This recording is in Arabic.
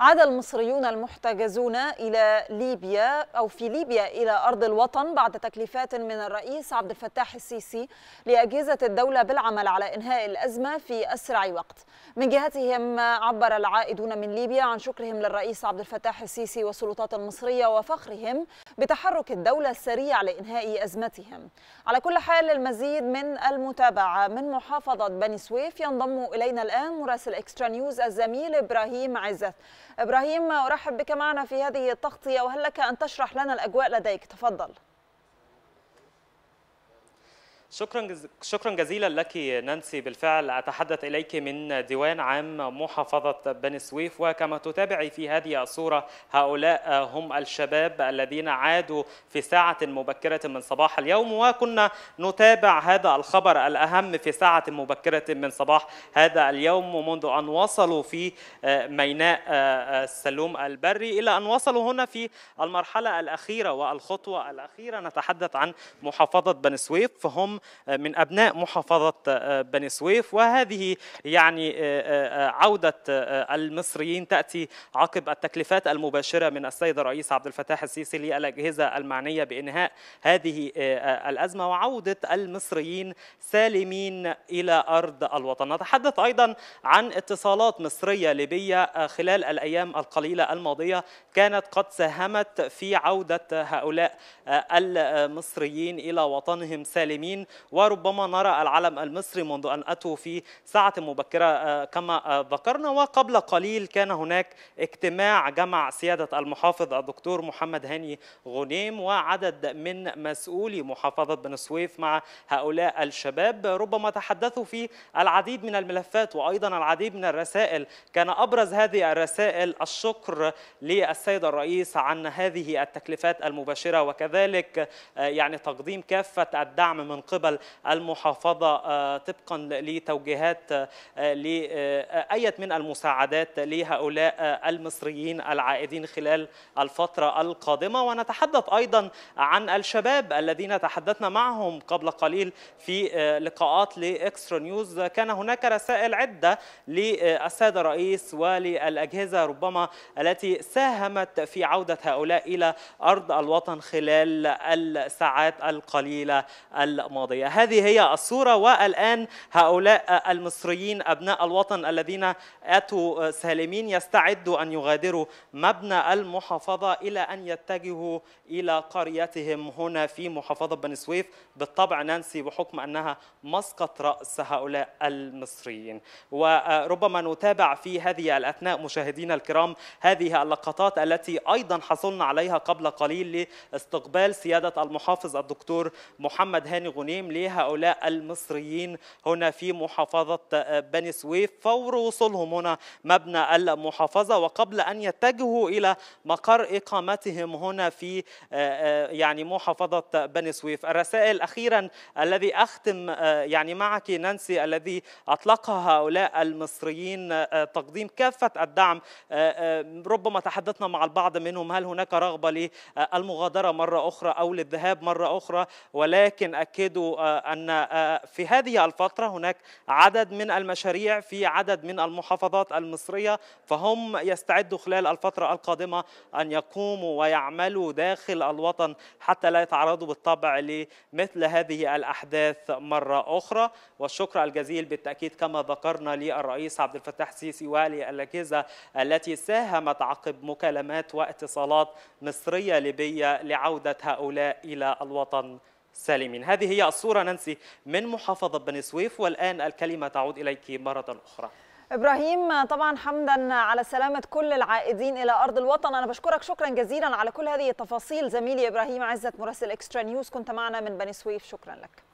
عاد المصريون المحتجزون إلى ليبيا أو في ليبيا إلى أرض الوطن بعد تكليفات من الرئيس عبد الفتاح السيسي لأجهزة الدولة بالعمل على إنهاء الأزمة في أسرع وقت. من جهتهم عبر العائدون من ليبيا عن شكرهم للرئيس عبد الفتاح السيسي والسلطات المصرية وفخرهم بتحرك الدولة السريع لإنهاء أزمتهم. على كل حال المزيد من المتابعة من محافظة بني سويف ينضم إلينا الآن مراسل إكسترا نيوز الزميل إبراهيم عزت. إبراهيم أرحب بك معنا في هذه التغطية وهل لك أن تشرح لنا الأجواء لديك؟ تفضل. شكرا جزيلا لك نانسي. بالفعل أتحدث إليك من ديوان عام محافظة بني سويف، وكما تتابعي في هذه الصورة هؤلاء هم الشباب الذين عادوا في ساعة مبكرة من صباح اليوم، وكنا نتابع هذا الخبر الأهم في ساعة مبكرة من صباح هذا اليوم منذ أن وصلوا في ميناء السلوم البري إلى أن وصلوا هنا في المرحلة الأخيرة والخطوة الأخيرة. نتحدث عن محافظة بني سويف، فهم من أبناء محافظة بني سويف، وهذه يعني عودة المصريين تأتي عقب التكليفات المباشرة من السيد الرئيس عبد الفتاح السيسي للأجهزة المعنية بإنهاء هذه الأزمة وعودة المصريين سالمين إلى أرض الوطن. نتحدث أيضا عن اتصالات مصرية ليبية خلال الأيام القليلة الماضية كانت قد ساهمت في عودة هؤلاء المصريين إلى وطنهم سالمين، وربما نرى العلم المصري منذ أن أتوا في ساعة مبكرة كما ذكرنا. وقبل قليل كان هناك اجتماع جمع سيادة المحافظ الدكتور محمد هاني غنيم وعدد من مسؤولي محافظة بني سويف مع هؤلاء الشباب، ربما تحدثوا في العديد من الملفات وأيضا العديد من الرسائل. كان أبرز هذه الرسائل الشكر للسيد الرئيس عن هذه التكليفات المباشرة، وكذلك يعني تقديم كافة الدعم من قبل المحافظة طبقا لتوجيهات لأية من المساعدات لهؤلاء المصريين العائدين خلال الفترة القادمة. ونتحدث أيضا عن الشباب الذين تحدثنا معهم قبل قليل في لقاءات لإكسترا نيوز. كان هناك رسائل عدة للسادة الرئيس وللأجهزة ربما التي ساهمت في عودة هؤلاء إلى أرض الوطن خلال الساعات القليلة الماضية. هذه هي الصورة، والآن هؤلاء المصريين أبناء الوطن الذين أتوا سالمين يستعدوا أن يغادروا مبنى المحافظة إلى أن يتجهوا إلى قريتهم هنا في محافظة بني سويف، بالطبع نانسي بحكم أنها مسقط رأس هؤلاء المصريين. وربما نتابع في هذه الأثناء مشاهدينا الكرام هذه اللقطات التي أيضا حصلنا عليها قبل قليل لاستقبال سيادة المحافظ الدكتور محمد هاني غنيم لهؤلاء المصريين هنا في محافظة بني سويف فور وصولهم هنا مبنى المحافظة، وقبل أن يتجهوا إلى مقر إقامتهم هنا في يعني محافظة بني سويف. الرسائل أخيرا الذي أختم يعني معك نانسي الذي أطلقها هؤلاء المصريين تقديم كافة الدعم. ربما تحدثنا مع البعض منهم هل هناك رغبة للمغادرة مرة أخرى أو للذهاب مرة أخرى، ولكن أكدوا أن في هذه الفترة هناك عدد من المشاريع في عدد من المحافظات المصرية، فهم يستعدوا خلال الفترة القادمة أن يقوموا ويعملوا داخل الوطن حتى لا يتعرضوا بالطبع لمثل هذه الأحداث مرة أخرى. والشكر الجزيل بالتأكيد كما ذكرنا للرئيس عبد الفتاح السيسي وللأجهزة التي ساهمت عقب مكالمات واتصالات مصرية ليبية لعودة هؤلاء إلى الوطن سالمين. هذه هي الصورة نانسي من محافظة بني سويف، والآن الكلمة تعود إليك مرة أخرى. إبراهيم طبعا حمدا على سلامة كل العائدين إلى أرض الوطن. أنا بشكرك شكرا جزيلا على كل هذه التفاصيل زميلي إبراهيم عزت مراسل إكسترا نيوز، كنت معنا من بني سويف، شكرا لك.